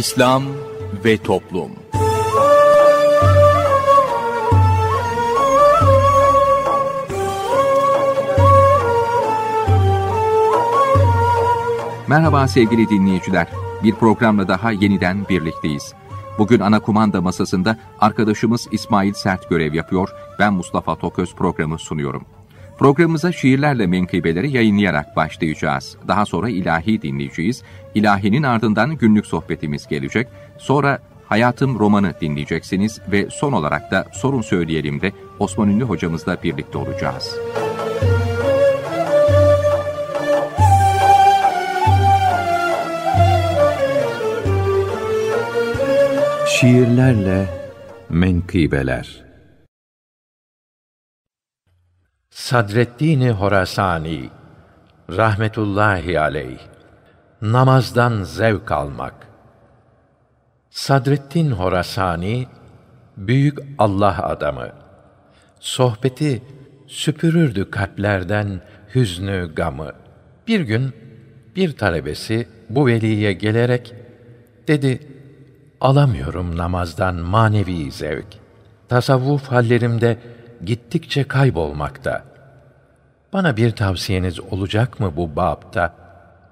İslam ve Toplum. Merhaba sevgili dinleyiciler. Bir programla daha yeniden birlikteyiz. Bugün ana kumanda masasında arkadaşımız İsmail Sert görev yapıyor. Ben Mustafa Toköz programı sunuyorum. Programımıza şiirlerle menkıbeleri yayınlayarak başlayacağız. Daha sonra ilahi dinleyeceğiz. İlahinin ardından günlük sohbetimiz gelecek. Sonra Hayatım romanı dinleyeceksiniz ve son olarak da Sorun Söyleyelim de Osman Ünlü hocamızla birlikte olacağız. Şiirlerle menkıbeler. Sadreddin Horasani rahmetullahi aleyh. Namazdan zevk almak. Sadreddin Horasani büyük Allah adamı. Sohbeti süpürürdü kalplerden hüznü gamı. Bir gün bir talebesi bu veliye gelerek dedi: "Alamıyorum namazdan manevi zevk. Tasavvuf hallerimde gittikçe kaybolmakta. Bana bir tavsiyeniz olacak mı bu babda?"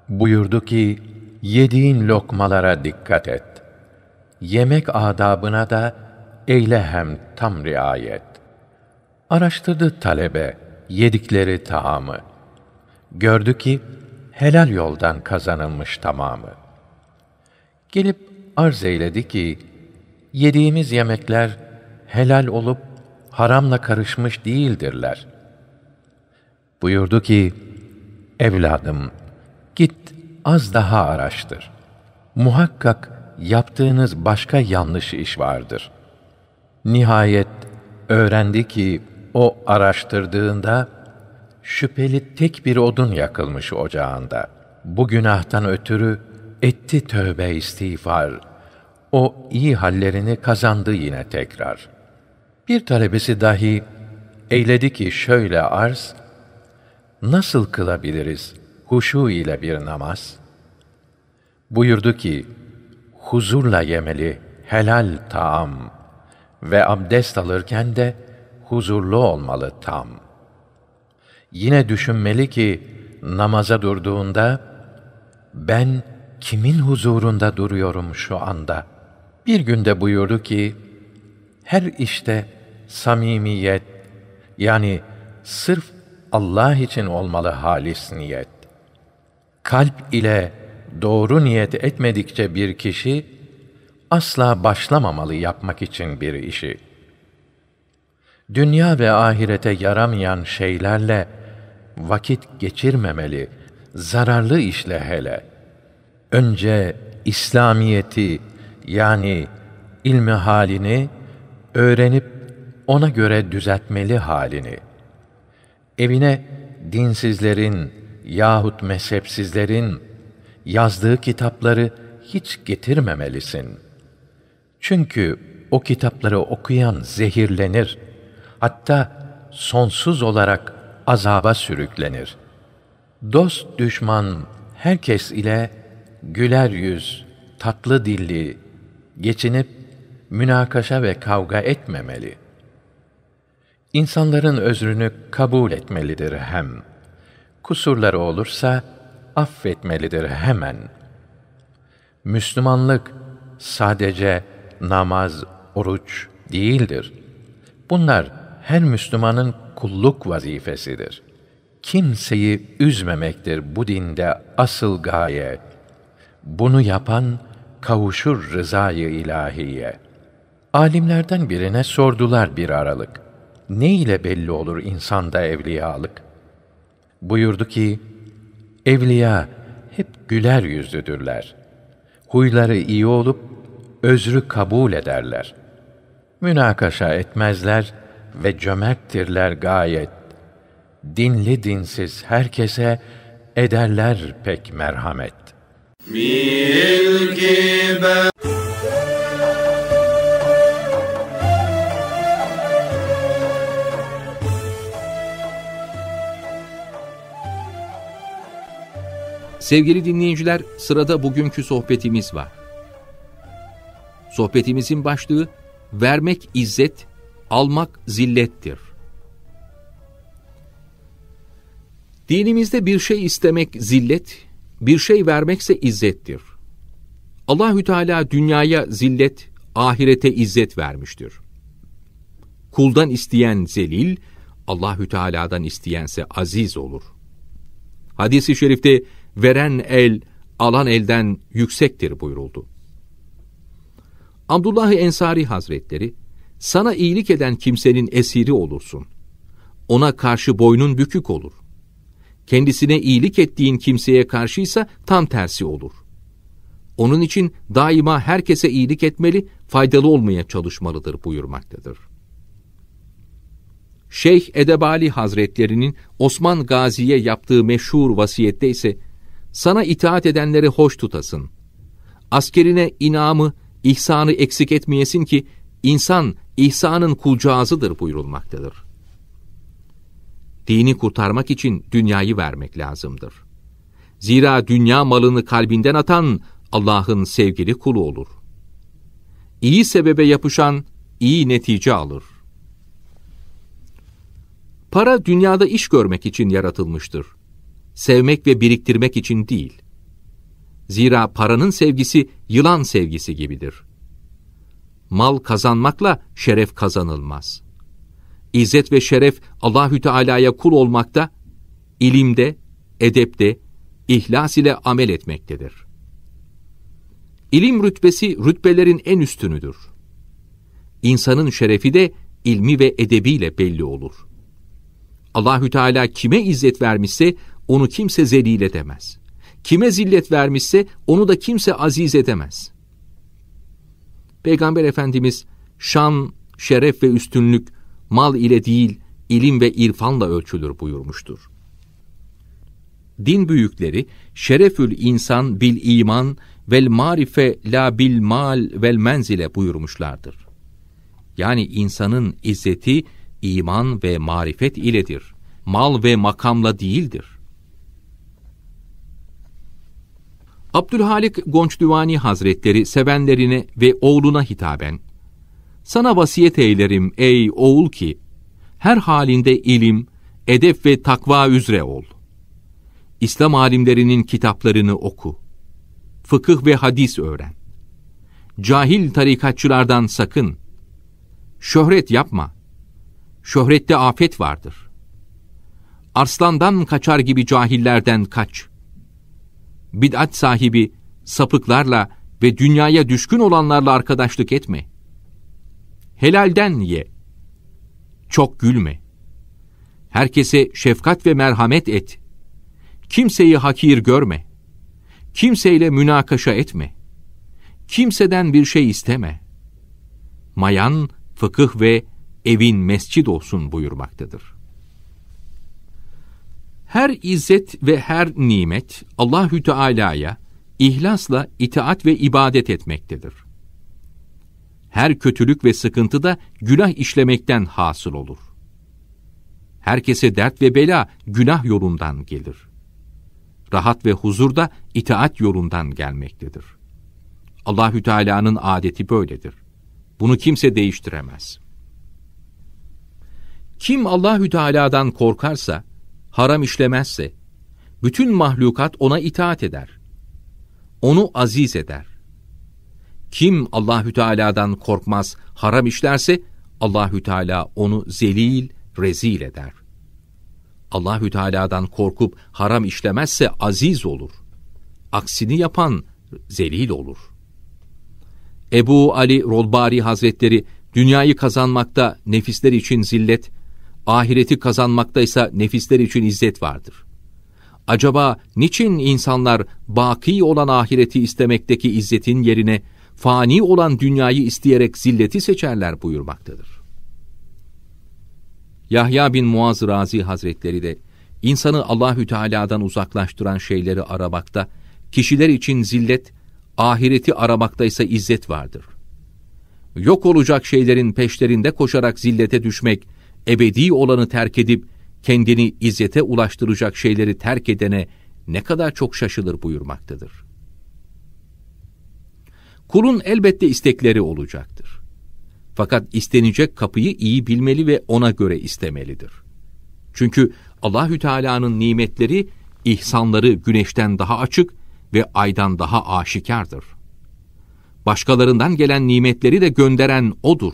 Buyurdu ki, "Yediğin lokmalara dikkat et. Yemek adabına da eyle hem tam riayet." Araştırdı talebe yedikleri taamı. Gördü ki, helal yoldan kazanılmış tamamı. Gelip arz eyledi ki, "Yediğimiz yemekler helal olup haramla karışmış değildirler." Buyurdu ki, "Evladım, git az daha araştır. Muhakkak yaptığınız başka yanlış iş vardır." Nihayet öğrendi ki, o araştırdığında şüpheli tek bir odun yakılmış ocağında. Bu günahtan ötürü etti tövbe istiğfar. O iyi hallerini kazandı yine tekrar. Bir talebesi dahi eyledi ki şöyle arz: "Nasıl kılabiliriz huşu ile bir namaz?" Buyurdu ki, "Huzurla yemeli helal taam ve abdest alırken de huzurlu olmalı tam. Yine düşünmeli ki namaza durduğunda, ben kimin huzurunda duruyorum şu anda?" Bir günde buyurdu ki, "Her işte samimiyet, yani sırf Allah için olmalı halis niyet. Kalp ile doğru niyet etmedikçe bir kişi, asla başlamamalı yapmak için bir işi. Dünya ve ahirete yaramayan şeylerle vakit geçirmemeli, zararlı işle hele. Önce İslamiyeti, yani ilmi halini öğrenip ona göre düzeltmeli halini. Evine dinsizlerin yahut mezhepsizlerin yazdığı kitapları hiç getirmemelisin. Çünkü o kitapları okuyan zehirlenir, hatta sonsuz olarak azaba sürüklenir. Dost düşman herkes ile güler yüz, tatlı dilli geçinip münakaşa ve kavga etmemeli. İnsanların özrünü kabul etmelidir hem. Kusurları olursa affetmelidir hemen. Müslümanlık sadece namaz, oruç değildir. Bunlar her Müslümanın kulluk vazifesidir. Kimseyi üzmemektir bu dinde asıl gaye. Bunu yapan kavuşur rızayı ilahiye." Alimlerden birine sordular bir aralık: "Ne ile belli olur insanda evliyalık?" Buyurdu ki, "Evliya hep güler yüzlüdürler. Huyları iyi olup özrü kabul ederler. Münakaşa etmezler ve cömerttirler gayet. Dinli dinsiz herkese ederler pek merhamet." Sevgili dinleyiciler, sırada bugünkü sohbetimiz var. Sohbetimizin başlığı vermek izzet, almak zillettir. Dinimizde bir şey istemek zillet, bir şey vermekse izzettir. Allahü Teala dünyaya zillet, ahirete izzet vermiştir. Kuldan isteyen zelil, Allahü Teala'dan isteyense aziz olur. Hadis-i şerifte veren el, alan elden yüksektir buyuruldu. Abdullah-ı Ensari Hazretleri, sana iyilik eden kimsenin esiri olursun. Ona karşı boynun bükük olur. Kendisine iyilik ettiğin kimseye karşıysa tam tersi olur. Onun için daima herkese iyilik etmeli, faydalı olmaya çalışmalıdır buyurmaktadır. Şeyh Edebali Hazretlerinin Osman Gazi'ye yaptığı meşhur vasiyette ise, sana itaat edenleri hoş tutasın. Askerine inamı, ihsanı eksik etmeyesin ki, insan ihsanın kulcağızıdır buyurulmaktadır. Dini kurtarmak için dünyayı vermek lazımdır. Zira dünya malını kalbinden atan Allah'ın sevgili kulu olur. İyi sebebe yapışan iyi netice alır. Para dünyada iş görmek için yaratılmıştır. Sevmek ve biriktirmek için değil. Zira paranın sevgisi yılan sevgisi gibidir. Mal kazanmakla şeref kazanılmaz. İzzet ve şeref Allahü Teala'ya kul olmakta, ilimde, edepte, ihlas ile amel etmektedir. İlim rütbesi rütbelerin en üstünüdür. İnsanın şerefi de ilmi ve edebiyle belli olur. Allahü Teala kime izzet vermişse onu kimse zelil edemez. Kime zillet vermişse onu da kimse aziz edemez. Peygamber Efendimiz şan, şeref ve üstünlük mal ile değil, ilim ve irfanla ölçülür buyurmuştur. Din büyükleri, şerefül insan bil iman vel marife la bil mal vel menzile buyurmuşlardır. Yani insanın izzeti iman ve marifet iledir, mal ve makamla değildir. Abdülhalik Gonçdüvânî Hazretleri sevenlerine ve oğluna hitaben, sana vasiyet eylerim ey oğul ki, her halinde ilim, edep ve takva üzere ol. İslam alimlerinin kitaplarını oku. Fıkıh ve hadis öğren. Cahil tarikatçılardan sakın. Şöhret yapma. Şöhrette afet vardır. Arslandan kaçar gibi cahillerden kaç. Bid'at sahibi, sapıklarla ve dünyaya düşkün olanlarla arkadaşlık etme. Helalden ye. Çok gülme. Herkese şefkat ve merhamet et. Kimseyi hakir görme. Kimseyle münakaşa etme. Kimseden bir şey isteme. Mayan, fıkıh ve evin mescit olsun buyurmaktadır. Her izzet ve her nimet Allahü Teala'ya ihlasla itaat ve ibadet etmektedir. Her kötülük ve sıkıntı da günah işlemekten hasıl olur. Herkese dert ve bela günah yolundan gelir. Rahat ve huzur da itaat yolundan gelmektedir. Allahü Teala'nın adeti böyledir. Bunu kimse değiştiremez. Kim Allahü Teala'dan korkarsa, haram işlemezse, bütün mahlukat ona itaat eder. Onu aziz eder. Kim Allahü Teala'dan korkmaz, haram işlerse, Allahü Teala onu zelil, rezil eder. Allahü Teala'dan korkup haram işlemezse aziz olur. Aksini yapan zelil olur. Ebu Ali Rıhbari Hazretleri, dünyayı kazanmakta nefisler için zillet, ahireti kazanmaktaysa nefisler için izzet vardır. Acaba niçin insanlar baki olan ahireti istemekteki izzetin yerine fani olan dünyayı isteyerek zilleti seçerler buyurmaktadır. Yahya bin Muaz-ı Razi Hazretleri de insanı Allahü Teala'dan uzaklaştıran şeyleri aramakta, kişiler için zillet, ahireti aramaktaysa izzet vardır. Yok olacak şeylerin peşlerinde koşarak zillete düşmek, ebedi olanı terk edip kendini izzete ulaştıracak şeyleri terk edene ne kadar çok şaşılır buyurmaktadır. Kulun elbette istekleri olacaktır. Fakat istenecek kapıyı iyi bilmeli ve ona göre istemelidir. Çünkü Allahü Teala'nın nimetleri, ihsanları güneşten daha açık ve aydan daha aşikardır. Başkalarından gelen nimetleri de gönderen O'dur.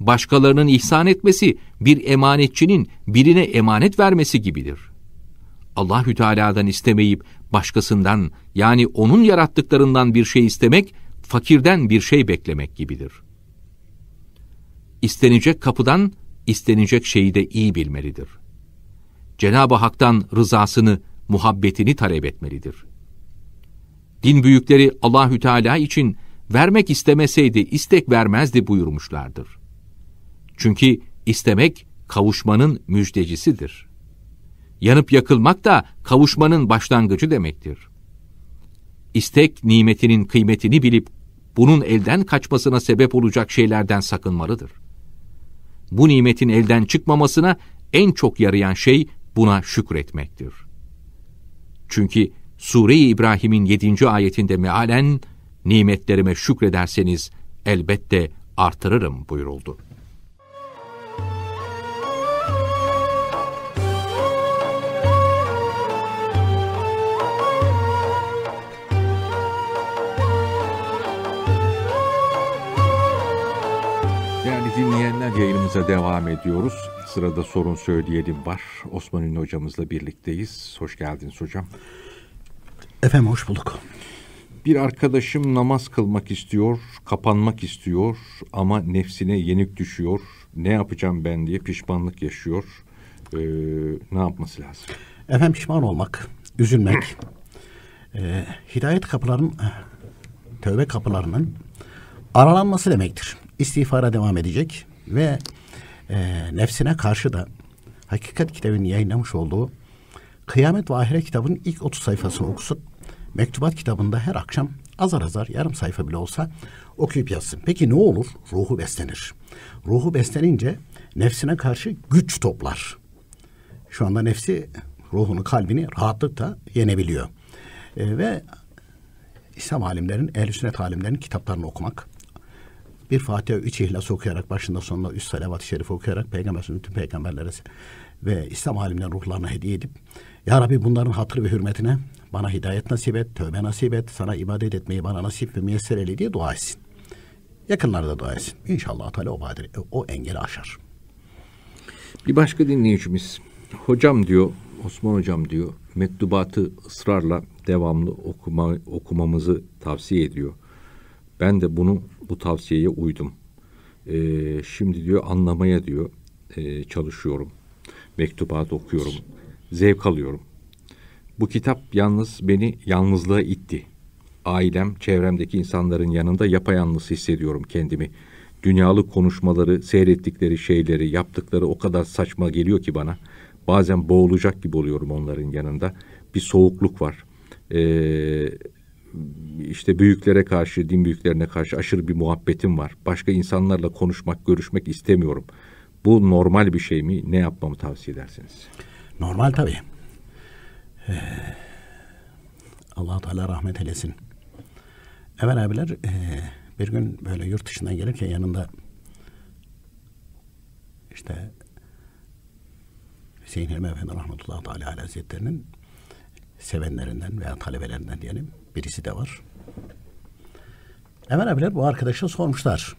Başkalarının ihsan etmesi bir emanetçinin birine emanet vermesi gibidir. Allahü Teala'dan istemeyip başkasından, yani onun yarattıklarından bir şey istemek, fakirden bir şey beklemek gibidir. İstenecek kapıdan istenecek şeyi de iyi bilmelidir. Cenab-ı Hak'tan rızasını, muhabbetini talep etmelidir. Din büyükleri Allahü Teala için vermek istemeseydi istek vermezdi buyurmuşlardır. Çünkü istemek kavuşmanın müjdecisidir. Yanıp yakılmak da kavuşmanın başlangıcı demektir. İstek nimetinin kıymetini bilip bunun elden kaçmasına sebep olacak şeylerden sakınmalıdır. Bu nimetin elden çıkmamasına en çok yarayan şey buna şükretmektir. Çünkü Sure-i İbrahim'in 7. ayetinde mealen "Nimetlerime şükrederseniz elbette artırırım" buyuruldu. Dinleyenler, yayınımıza devam ediyoruz. Sırada sorun söyleyelim var. Osman Ünlü hocamızla birlikteyiz. Hoş geldiniz hocam. Efendim, hoş bulduk. Bir arkadaşım namaz kılmak istiyor, kapanmak istiyor ama nefsine yenik düşüyor. Ne yapacağım ben diye pişmanlık yaşıyor. Ne yapması lazım? Efendim, pişman olmak, üzülmek, hidayet kapılarının, tövbe kapılarının aralanması demektir. İstiğfara devam edecek ve nefsine karşı da Hakikat kitabının yayınlamış olduğu Kıyamet ve Ahire kitabının ilk 30 sayfasını okusun. Mektubat kitabında her akşam azar azar, yarım sayfa bile olsa okuyup yazsın. Peki ne olur? Ruhu beslenir. Ruhu beslenince nefsine karşı güç toplar. Şu anda nefsi ruhunu, kalbini rahatlıkla yenebiliyor. Ve İslam alimlerin, Ehl-i Sünnet alimlerin kitaplarını okumak, bir Fatiha, 3 İhlas okuyarak, başında sonunda 3 salavat-ı şerif okuyarak Peygamber Efendimiz, bütün peygamberlere ve İslam alimlerin ruhlarına hediye edip "Ya Rabbi, bunların hatırı ve hürmetine bana hidayet nasip et, tövbe nasip et, sana ibadet etmeyi bana nasip ve müyesser eyle" diye dua etsin. Yakınlarda dua etsin. İnşallah Teala o engeli aşar. Bir başka dinleyicimiz, hocam diyor, Osman hocam diyor, mektubatı ısrarla devamlı okumamızı tavsiye ediyor. Ben de bu tavsiyeye uydum. Şimdi diyor anlamaya diyor çalışıyorum. Mektubatı okuyorum. Zevk alıyorum. Bu kitap yalnız beni yalnızlığa itti. Ailem, çevremdeki insanların yanında yapayalnız hissediyorum kendimi. Dünyalık konuşmaları, seyrettikleri şeyleri, yaptıkları o kadar saçma geliyor ki bana. Bazen boğulacak gibi oluyorum onların yanında. Bir soğukluk var. İşte büyüklere karşı, din büyüklerine karşı aşırı bir muhabbetim var. Başka insanlarla konuşmak, görüşmek istemiyorum. Bu normal bir şey mi? Ne yapmamı tavsiye edersiniz? Normal tabii. Allah-u Teala rahmet eylesin. Evet abiler, bir gün böyle yurt dışından gelirken yanında işte Hüseyin Hilmi Efendi rahmetullahi teala hazretlerinin sevenlerinden veya talebelerinden diyelim birisi de var. Hemen abiler bu arkadaşa sormuşlar.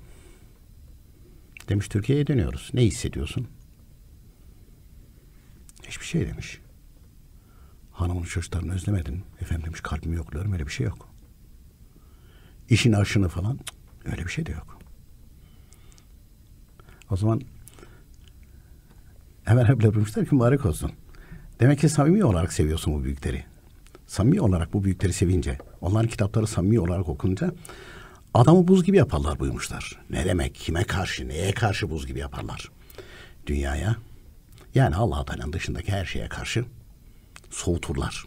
Demiş, Türkiye'ye dönüyoruz. Ne hissediyorsun? Hiçbir şey demiş. Hanımın çocuklarını özlemedin. Efendim demiş, kalbimi yokluyorum, öyle bir şey yok. İşin aşını falan, öyle bir şey de yok. O zaman hemen abiler bulmuşlar ki mübarek olsun. Demek ki samimi olarak seviyorsun bu büyükleri. Samimi olarak bu büyükleri sevince, onların kitapları samimi olarak okununca adamı buz gibi yaparlar buyurmuşlar. Ne demek? Kime karşı, neye karşı buz gibi yaparlar? Dünyaya, yani Allah-u Teala'nın dışındaki her şeye karşı soğuturlar.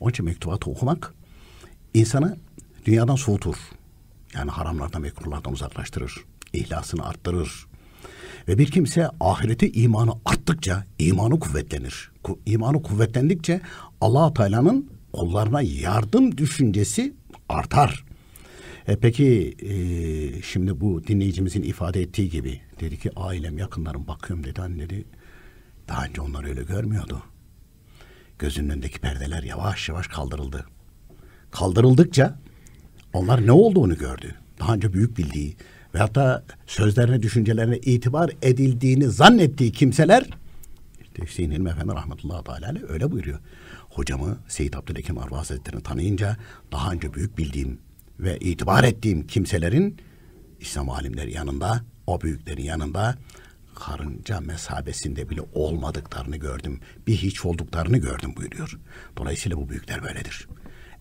Onun için mektubatı okumak insanı dünyadan soğutur. Yani haramlardan, mekruhlardan uzaklaştırır. İhlasını arttırır. Ve bir kimse ahirete imanı arttıkça imanı kuvvetlenir. İmanı kuvvetlendikçe Allah-u Teala'nın kollarına yardım düşüncesi artar. Peki şimdi bu dinleyicimizin ifade ettiği gibi dedi ki ailem, yakınlarım, bakıyorum dedi, anne dedi daha önce onları öyle görmüyordu. Gözünün önündeki perdeler yavaş yavaş kaldırıldı. Kaldırıldıkça onlar ne olduğunu gördü. Daha önce büyük bildiği ve hatta sözlerine, düşüncelerine itibar edildiğini zannettiği kimseler, işte Hüseyin Hilmi Efendi rahmetullahi teala aleyh öyle buyuruyor. Hocamı Seyyid Abdülhakim Arvasi Hazretleri'ni tanıyınca daha önce büyük bildiğim ve itibar ettiğim kimselerin İslam alimleri yanında, o büyüklerin yanında karınca mesabesinde bile olmadıklarını gördüm. Bir hiç olduklarını gördüm buyuruyor. Dolayısıyla bu büyükler böyledir.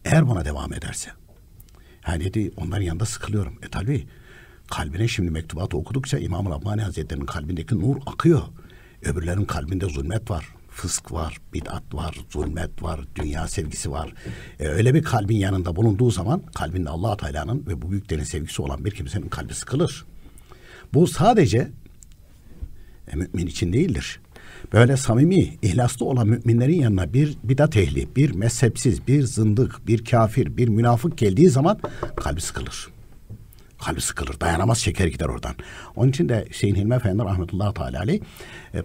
Eğer buna devam ederse, yani dedi onların yanında sıkılıyorum. Tabii kalbine şimdi mektubatı okudukça İmam-ı Rabbani Hazretleri'nin kalbindeki nur akıyor. Öbürlerin kalbinde zulmet var, fısk var, bid'at var, zulmet var, dünya sevgisi var. Öyle bir kalbin yanında bulunduğu zaman kalbinde Allah-u Teala'nın ve bu büyüklerin sevgisi olan bir kimsenin kalbi sıkılır. Bu sadece mümin için değildir. Böyle samimi, ihlaslı olan müminlerin yanına bir bidat ehli, bir mezhepsiz, bir zındık, bir kafir, bir münafık geldiği zaman kalbi sıkılır. Kalbi sıkılır, dayanamaz, şeker gider oradan. Onun için de Şeyh Hilmi Efendi rahmetullahi teala aleyh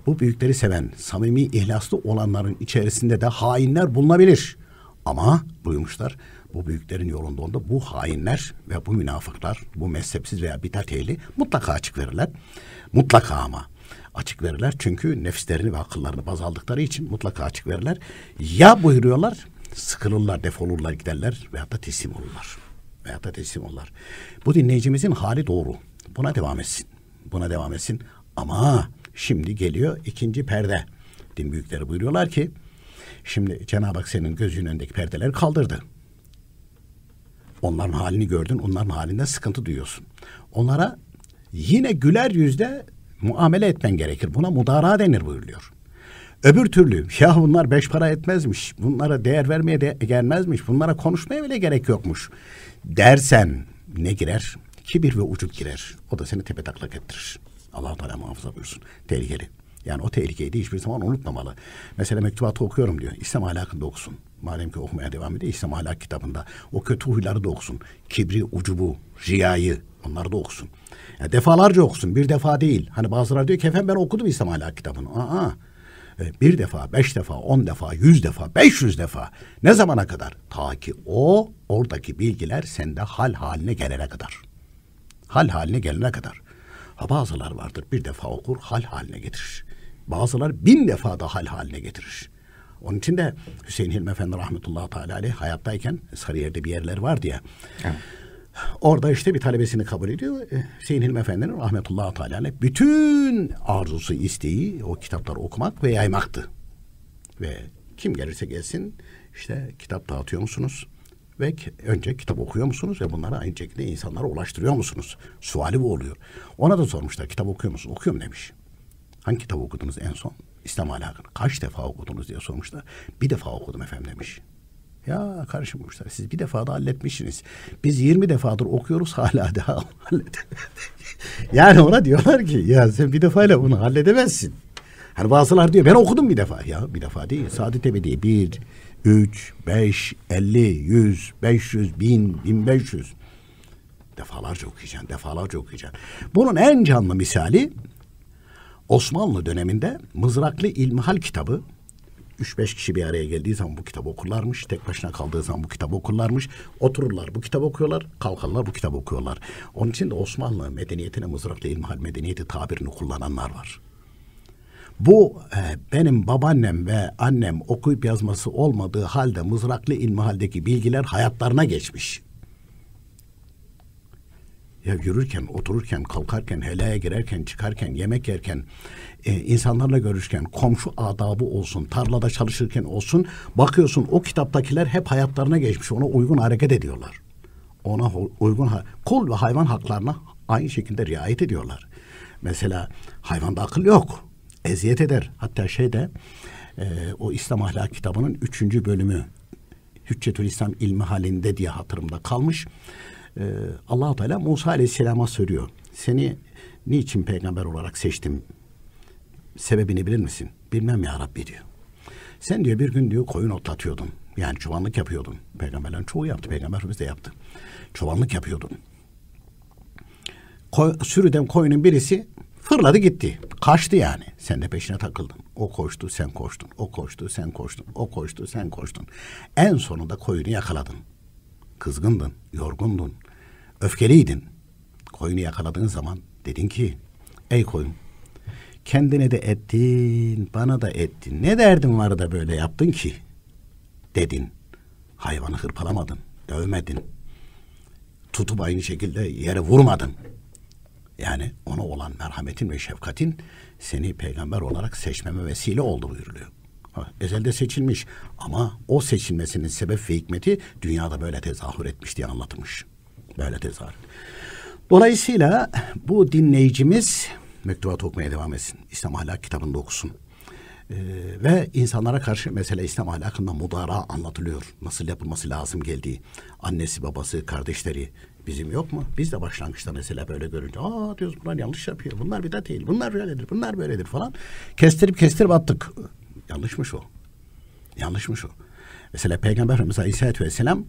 bu büyükleri seven, samimi, ihlaslı olanların içerisinde de hainler bulunabilir. Ama buyurmuşlar, bu büyüklerin yolunda onda bu hainler ve bu münafıklar, bu mezhepsiz veya bidat ehli mutlaka açık verirler. Mutlaka ama. Açık verirler çünkü nefislerini ve akıllarını baz aldıkları için mutlaka açık verirler. Ya buyuruyorlar, sıkılırlar, defolurlar, giderler veyahut da teslim olurlar. Veyahut da teslim olurlar. Bu dinleyicimizin hali doğru. Buna devam etsin. Buna devam etsin. Ama şimdi geliyor ikinci perde. Din büyükleri buyuruyorlar ki şimdi Cenab-ı Hak senin gözünün önündeki perdeleri kaldırdı. Onların halini gördün, onların halinden sıkıntı duyuyorsun. Onlara yine güler yüzle muamele etmen gerekir. Buna mudara denir buyuruyor. Öbür türlü ya bunlar beş para etmezmiş, bunlara değer vermeye de gelmezmiş, bunlara konuşmaya bile gerek yokmuş dersen ne girer? Kibir ve ucub girer. O da seni tepetaklak ettirir. Allah-u Teala muhafaza buyursun. Tehlikeli. Yani o tehlikeyi de hiçbir zaman unutmamalı. Mesela mektubatı okuyorum diyor. İslam AliHakk'ında okusun. Madem ki okumaya devam ediyor, İslam AliHakk kitabında o kötü huyları da okusun. Kibri, ucubu, riyayı, onları da okusun. Yani defalarca okusun. Bir defa değil. Hani bazıları diyor ki efendim ben okudum İslam AliHakk kitabını. Aa, bir defa, 5 defa, 10 defa, 100 defa, 500 defa. Ne zamana kadar? Ta ki o oradaki bilgiler sende hal haline gelene kadar. Hal haline gelene kadar. Ha, bazılar vardır bir defa okur hal haline getirir. Bazılar 1000 defa da hal haline getirir. Onun için de Hüseyin Hilmi Efendi rahmetullahi teala aleyh hayattayken Sarıyer'de bir yerler vardı ya. Evet. Orada işte bir talebesini kabul ediyor. Hüseyin Hilmi Efendi'nin rahmetullahi teala aleyh bütün arzusu, isteği o kitapları okumak ve yaymaktı. Ve kim gelirse gelsin işte kitap dağıtıyor musunuz? Ve önce kitap okuyor musunuz ve bunlara aynı şekilde insanlara ulaştırıyor musunuz? Suali bu oluyor. Ona da sormuşlar kitap okuyor musunuz? Okuyorum demiş. Hangi kitabı okudunuz en son? İslam AliHakk'ını. Kaç defa okudunuz diye sormuşlar. Bir defa okudum efendim demiş. Ya kardeşim demişler, siz bir defa da halletmişsiniz. Biz 20 defadır okuyoruz hala daha halledemedik. Yani ona diyorlar ki ya sen bir defayla bunu halledemezsin. Hani bazılar diyor ben okudum bir defa. Ya bir defa değil. Saadet Ebedi 1, 3, 5, 50, 100, 500, 1000, 1500 defalarca okuyacaksın, defalarca okuyacaksın. Bunun en canlı misali Osmanlı döneminde Mızraklı İlmihal kitabı. 3-5 kişi bir araya geldiği zaman bu kitabı okurlarmış. Tek başına kaldığı zaman bu kitabı okurlarmış. Otururlar bu kitabı okuyorlar. Kalkarlar bu kitabı okuyorlar. Onun için de Osmanlı medeniyetine Mızraklı İlmihal medeniyeti tabirini kullananlar var. Bu benim babaannem ve annem okuyup yazması olmadığı halde Mızraklı İlmihal'deki bilgiler hayatlarına geçmiş. Ya yürürken, otururken, kalkarken, helaya girerken, çıkarken, yemek yerken, insanlarla görüşken, komşu adabı olsun, tarlada çalışırken olsun, bakıyorsun o kitaptakiler hep hayatlarına geçmiş, ona uygun hareket ediyorlar. Ona uygun, kul ve hayvan haklarına aynı şekilde riayet ediyorlar. Mesela hayvanda akıl yok. Eziyet eder. Hatta şeyde o İslam AliHakk kitabının 3. bölümü Hüccetül İslam ilmi halinde diye hatırımda kalmış. Allah-u Teala Musa Aleyhisselam'a söylüyor. Seni niçin peygamber olarak seçtim? Sebebini bilir misin? Bilmem ya Rabbi diyor. Sen diyor bir gün diyor koyun otlatıyordun. Yani çobanlık yapıyordun. Peygamberlerin çoğu yaptı. Peygamber Efendimiz de yaptı. Çobanlık yapıyordun. sürüden koyunun birisi fırladı gitti. Kaçtı yani. Sen de peşine takıldın. O koştu, sen koştun. O koştu, sen koştun. O koştu, sen koştun. En sonunda koyunu yakaladın. Kızgındın, yorgundun, öfkeliydin. Koyunu yakaladığın zaman dedin ki, ey koyun, kendine de ettin, bana da ettin. Ne derdin var da böyle yaptın ki? Dedin. Hayvanı hırpalamadın, dövmedin. Tutup aynı şekilde yere vurmadın. Yani ona olan merhametin ve şefkatin seni peygamber olarak seçmeme vesile oldu buyuruluyor. Ezelde seçilmiş ama o seçilmesinin sebep ve hikmeti dünyada böyle tezahür etmiş diye anlatmış. Böyle tezahür. Dolayısıyla bu dinleyicimiz mektubat okumaya devam etsin. İslam AliHakk kitabında okusun. Ve insanlara karşı mesela İslam ahlakında mudara anlatılıyor. Nasıl yapılması lazım geldiği. Annesi, babası, kardeşleri bizim yok mu? Biz de başlangıçta mesela böyle görünce aa diyoruz bunlar yanlış yapıyor. Bunlar bidat değil. Bunlar böyledir. Bunlar böyledir falan. Kestirip attık. Yanlışmış o. Yanlışmış o. Mesela Peygamber Efendimiz Aleyhisselatü Vesselam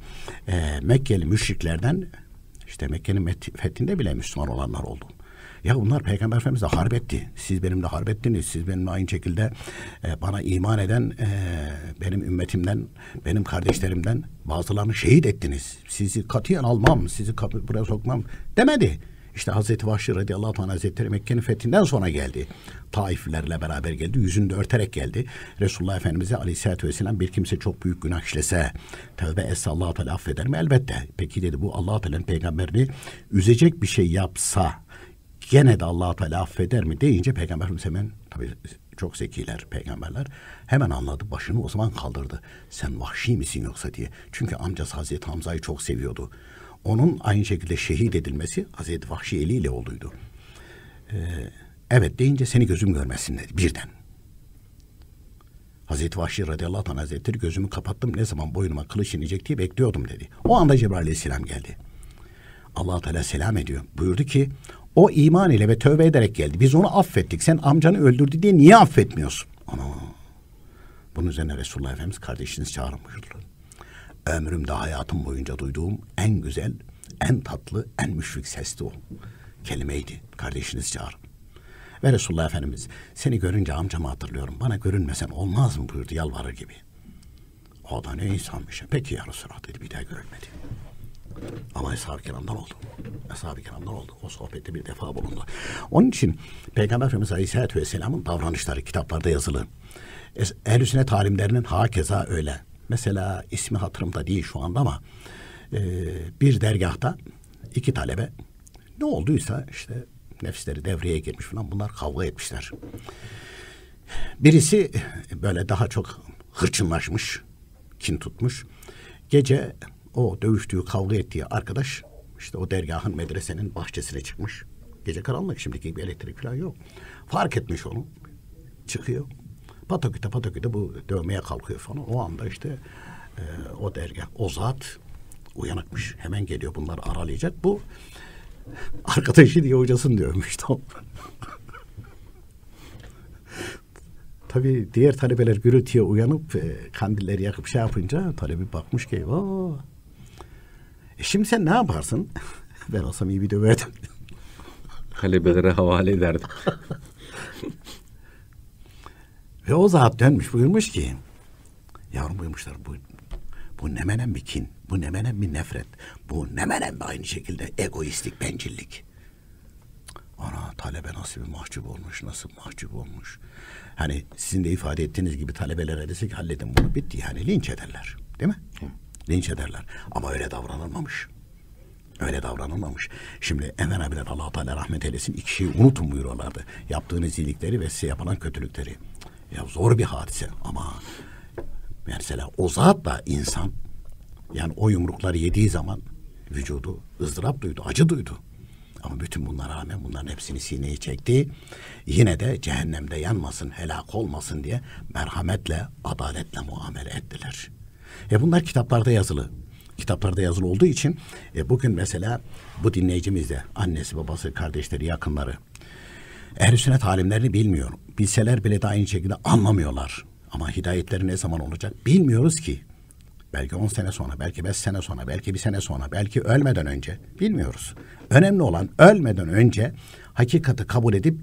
Mekkeli müşriklerden işte Mekke'nin fethinde bile Müslüman olanlar oldu. Ya bunlar Peygamber Efendimiz'le harp etti. Siz benimle harp ettiniz. Siz benimle aynı şekilde bana iman eden benim ümmetimden, benim kardeşlerimden bazılarını şehit ettiniz. Sizi katiyen almam, sizi buraya sokmam demedi. İşte Hazreti Vahşi radıyallahu anh Hazretleri Mekke'nin fethinden sonra geldi. Taiflerle beraber geldi. Yüzünü de örterek geldi. Resulullah Efendimiz'e aleyhissalatü vesselam bir kimse çok büyük günah işlese tövbe etse Allah-u Teala affeder mi? Elbette. Peki dedi bu Allah-u Teala'nın peygamberini üzecek bir şey yapsa gene de Allah-u Teala affeder mi deyince Peygamberimiz hemen, tabii çok zekiler peygamberler, hemen anladı, başını o zaman kaldırdı. Sen vahşi misin yoksa diye. Çünkü amcası Hazreti Hamza'yı çok seviyordu. Onun aynı şekilde şehit edilmesi Hazreti Vahşi eliyle olduydu. Evet deyince seni gözüm görmesin dedi birden. Hazreti Vahşi radıyallahu anh Hazretleri gözümü kapattım ne zaman boynuma kılıç inecek diye bekliyordum dedi. O anda Cebrail aleyhisselam geldi. Allah-u Teala selam ediyor. Buyurdu ki o iman ile ve tövbe ederek geldi. Biz onu affettik. Sen amcanı öldürdü diye niye affetmiyorsun? Ana. Bunun üzerine Resulullah Efendimiz kardeşiniz çağırın buyurdu. Ömrümde hayatım boyunca duyduğum en güzel, en tatlı, en müşfik sesti o. Kelimeydi. Kardeşiniz çağırın. Ve Resulullah Efendimiz seni görünce amcamı hatırlıyorum. Bana görünmesen olmaz mı buyurdu yalvarır gibi. O da ne insanmış. Peki ya Resulullah dedi. Bir daha görülmedi. Ama Ashab-ı Kiram'dan oldu. Ashab-ı Kiram'dan oldu. O sohbette bir defa bulundu. Onun için Peygamber Efendimiz Aleyhisselatü Vesselam'ın davranışları kitaplarda yazılı. Ehl-i Sünnet alimlerinin hakeza öyle. Mesela ismi hatırımda değil şu anda ama bir dergahta iki talebe ne olduysa işte nefisleri devreye girmiş falan bunlar kavga etmişler. Birisi böyle daha çok hırçınlaşmış, kin tutmuş. Gece o dövüştüğü, kavga ettiği arkadaş işte o dergahın, medresenin bahçesine çıkmış. Gece karanlık, şimdiki gibi elektrik falan yok. Fark etmiş onu. Çıkıyor. Pataküte bu dövmeye kalkıyor falan. O anda işte o dergah, o zat uyanıkmış. Hemen geliyor bunları aralayacak. Bu arkadaşı diye hocasını dövmüş. Tabii diğer talebeler gürültüye uyanıp kandilleri yakıp şey yapınca talebi bakmış ki ooo. Şimdi sen ne yaparsın? Ben olsam iyi bir döverdim. Talebelere havale ederdim. Ve o zat dönmüş buyurmuş ki yavrum buyurmuşlar bu ne menen bir kin, bu ne menen bir nefret, bu ne menen bir aynı şekilde egoistlik, bencillik. Ana talebe nasıl bir mahcup olmuş, nasıl mahcup olmuş. Hani sizin de ifade ettiğiniz gibi talebelere desek halledin bunu bitti yani linç ederler. Değil mi? Hı. Linç ederler. Ama öyle davranılmamış. Öyle davranılmamış. Şimdi Enver abiler Allah-u Teala rahmet eylesin iki şeyi unutun buyuruyorlardı. Yaptığınız iyilikleri ve size yapılan kötülükleri. Ya zor bir hadise ama mesela o zatla insan yani o yumrukları yediği zaman vücudu ızdırap duydu, acı duydu. Ama bütün bunlara rağmen bunların hepsini sineye çekti. Yine de cehennemde yanmasın, helak olmasın diye merhametle, adaletle muamele ettiler. Bunlar kitaplarda yazılı. Kitaplarda yazılı olduğu için bugün mesela bu dinleyicimiz de annesi, babası, kardeşleri, yakınları ehl-i sünnet alimlerini bilmiyor. Bilseler bile de aynı şekilde anlamıyorlar. Ama hidayetleri ne zaman olacak bilmiyoruz ki. belki 10 sene sonra, belki 5 sene sonra, belki bir sene sonra, belki ölmeden önce, bilmiyoruz. Önemli olan ölmeden önce hakikati kabul edip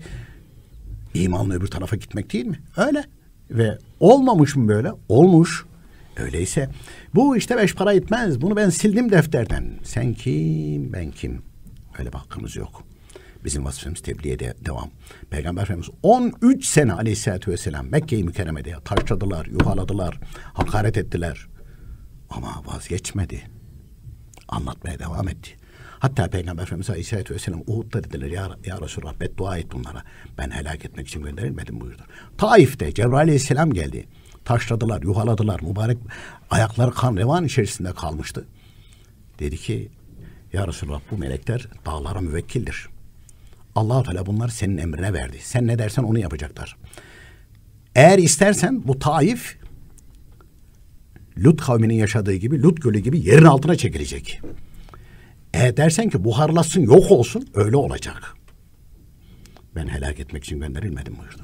imanla öbür tarafa gitmek değil mi? Öyle. Ve olmamış mı böyle? Olmuş. Öyleyse bu işte beş para etmez. Bunu ben sildim defterden. Sen kim, ben kim? Öyle bir hakkımız yok. Bizim vazifemiz tebliğe devam. Peygamber Efendimiz 13 sene aleyhissalatü vesselam Mekke-i Mükerreme'de tarçladılar, yuhaladılar, hakaret ettiler. Ama vazgeçmedi. Anlatmaya devam etti. Hatta Peygamber Efendimiz Aleyhisselatü Vesselam Uhud'da dediler, ya Resulullah beddua et bunlara. Ben helak etmek için gönderilmedim buyurdu. Taif'te Cebrail Aleyhisselam geldi. Taşladılar, yuhaladılar. Mübarek ayakları kan revan içerisinde kalmıştı. Dedi ki, ya Resulullah bu melekler dağlara müvekkildir. Allah-u Teala bunlar senin emrine verdi. Sen ne dersen onu yapacaklar. Eğer istersen bu Taif Lut kavminin yaşadığı gibi, Lut gölü gibi yerin altına çekilecek. Dersen ki buharlasın, yok olsun, öyle olacak. Ben helak etmek için gönderilmedim buyurdu.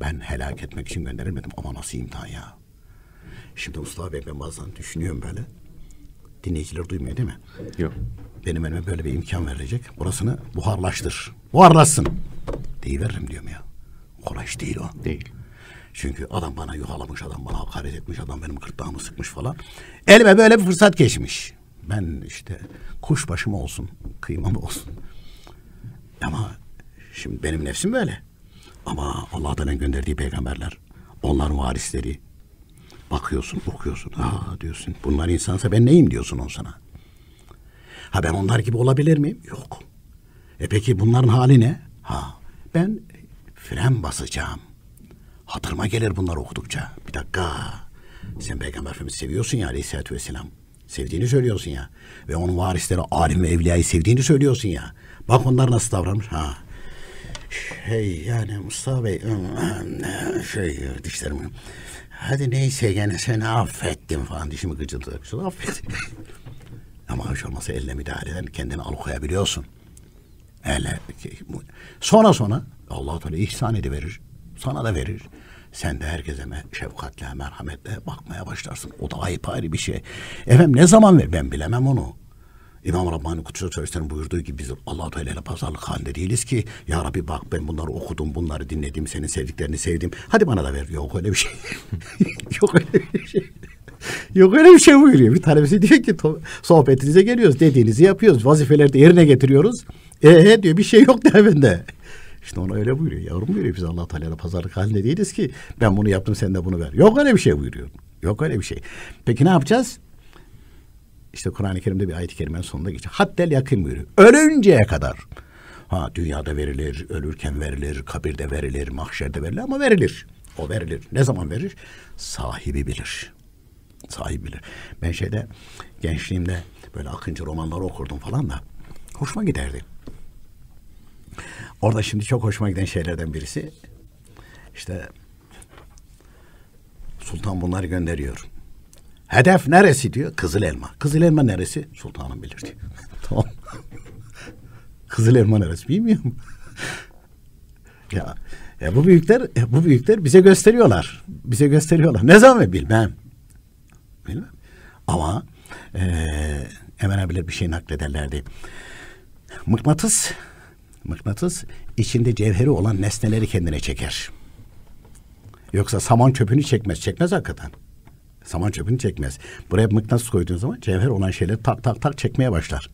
Ben helak etmek için gönderilmedim. Ama nasıl imtihan ya? Şimdi Mustafa Bey, ben bazen düşünüyorum böyle. Dinleyiciler duymuyor değil mi? Yok. Benim elime böyle bir imkan verilecek. Burasını buharlaştır. Buharlasın. Deyiveririm diyorum ya. Kolay iş değil o. Değil. Çünkü adam bana yuhalamış, adam bana hakaret etmiş, adam benim gırtlağımı sıkmış falan. Elime böyle bir fırsat geçmiş. Ben işte kuş başım olsun, kıymam olsun. Ama şimdi benim nefsim böyle. Ama Allah'tan gönderdiği peygamberler, onların varisleri. Bakıyorsun, okuyorsun, ha diyorsun. Bunlar insansa ben neyim diyorsun on sana. Ha ben onlar gibi olabilir miyim? Yok. E peki bunların hali ne? Ha ben fren basacağım. Hatırıma gelir bunlar okudukça. Bir dakika. Sen Peygamber Efendimiz'i seviyorsun ya Aleyhisselatü Vesselam. Sevdiğini söylüyorsun ya. Ve onun varisleri, alim ve evliyayı sevdiğini söylüyorsun ya. Bak onlar nasıl davranmış. Ha. Şey yani Mustafa Bey, şey dişlerim. Hadi neyse gene seni affettim falan. Dişimi gıcırdı. Affet. Ama hiç olmazsa elle müdahale eden kendini alıkoyabiliyorsun. Elle. Sonra Allah-u Teala ihsan ediverir. Sana da verir. Sen de herkese şefkatle, merhametle bakmaya başlarsın. O da ayıp ayrı bir şey. Efendim ne zaman ver? Ben bilemem onu. İmam-ı Rabbani Kudüsü Sözler'in buyurduğu gibi biz Allah-u Teala ile pazarlık halinde değiliz ki. Ya Rabbi bak ben bunları okudum, bunları dinledim, senin sevdiklerini sevdim. Hadi bana da ver. Yok öyle bir şey. Yok öyle bir şey. Yok öyle bir şey buyuruyor. Bir talebesi diyor ki sohbetinize geliyoruz, dediğinizi yapıyoruz, vazifeleri de yerine getiriyoruz. Diyor bir şey yok da bende. İşte ona öyle buyuruyor. Yavrum buyuruyor, biz Allah-u Teala'yla pazarlık halinde değiliz ki ben bunu yaptım sen de bunu ver. Yok öyle bir şey buyuruyor. Yok öyle bir şey. Peki ne yapacağız? İşte Kur'an-ı Kerim'de bir ayet-i kerimenin sonunda geçiyor. Hattel yakın buyuruyor. Ölünceye kadar. Ha dünyada verilir, ölürken verilir, kabirde verilir, mahşerde verilir ama verilir. O verilir. Ne zaman verir? Sahibi bilir. Sahibi bilir. Ben gençliğimde böyle Akıncı romanları okurdum falan da hoşuma giderdi. Orada şimdi çok hoşuma giden şeylerden birisi işte sultan bunları gönderiyor. Hedef neresi diyor? Kızıl elma. Kızıl elma neresi? Sultanım bilir diyor. Tamam. Kızıl elma neresi bilmiyorum. ya bu büyükler bize gösteriyorlar. Bize gösteriyorlar. Ne zaman bilmem. Bilmem. Ama hemen abiler bir şey naklederlerdi. Mıknatıs içinde cevheri olan nesneleri kendine çeker. Yoksa saman çöpünü çekmez. Çekmez hakikaten. Saman çöpünü çekmez. Buraya mıknatıs koyduğun zaman cevher olan şeyleri tak tak tak çekmeye başlar.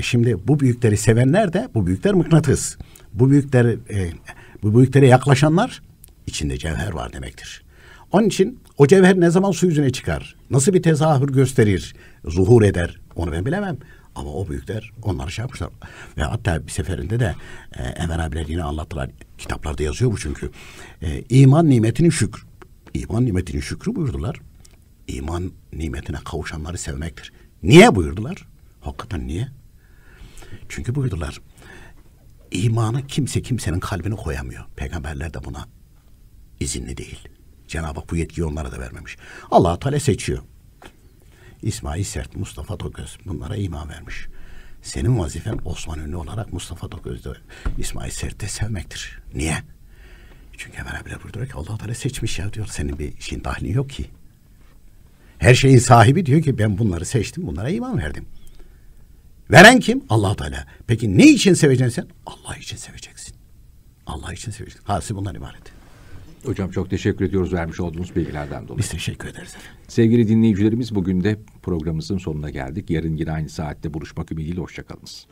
Şimdi bu büyükleri sevenler de bu büyükler mıknatıs. Bu büyüklere yaklaşanlar içinde cevher var demektir. Onun için o cevher ne zaman su yüzüne çıkar? Nasıl bir tezahür gösterir? Zuhur eder? Onu ben bilemem. Ama o büyükler onları şey yapmışlar. Ve hatta bir seferinde de Enver abiler yine anlattılar. Kitaplarda yazıyor bu çünkü. İman nimetinin şükrü. İman nimetinin şükrü buyurdular. İman nimetine kavuşanları sevmektir. Niye buyurdular? Hakikaten niye? Çünkü buyurdular. İmanı kimsenin kalbine koyamıyor. Peygamberler de buna izinli değil. Cenab-ı Hak bu yetkiyi onlara da vermemiş. Allah-u Teala seçiyor. İsmail Sert, Mustafa Toköz bunlara iman vermiş. Senin vazifen Osman Ünlü olarak Mustafa Toköz'de, İsmail Sert'te sevmektir. Niye? Çünkü hemen bile buyuruyor ki Allah-u Teala seçmiş ya diyor. Senin bir şeyin dahlin yok ki. Her şeyin sahibi diyor ki ben bunları seçtim, bunlara iman verdim. Veren kim? Allah-u Teala. Peki ne için seveceksin sen? Allah için seveceksin. Allah için seveceksin. Hadisi bundan ibaret. Hocam çok teşekkür ediyoruz vermiş olduğunuz bilgilerden dolayı. Biz teşekkür ederiz. Sevgili dinleyicilerimiz, bugün de programımızın sonuna geldik. Yarın yine aynı saatte buluşmak ümidiyle hoşçakalınız.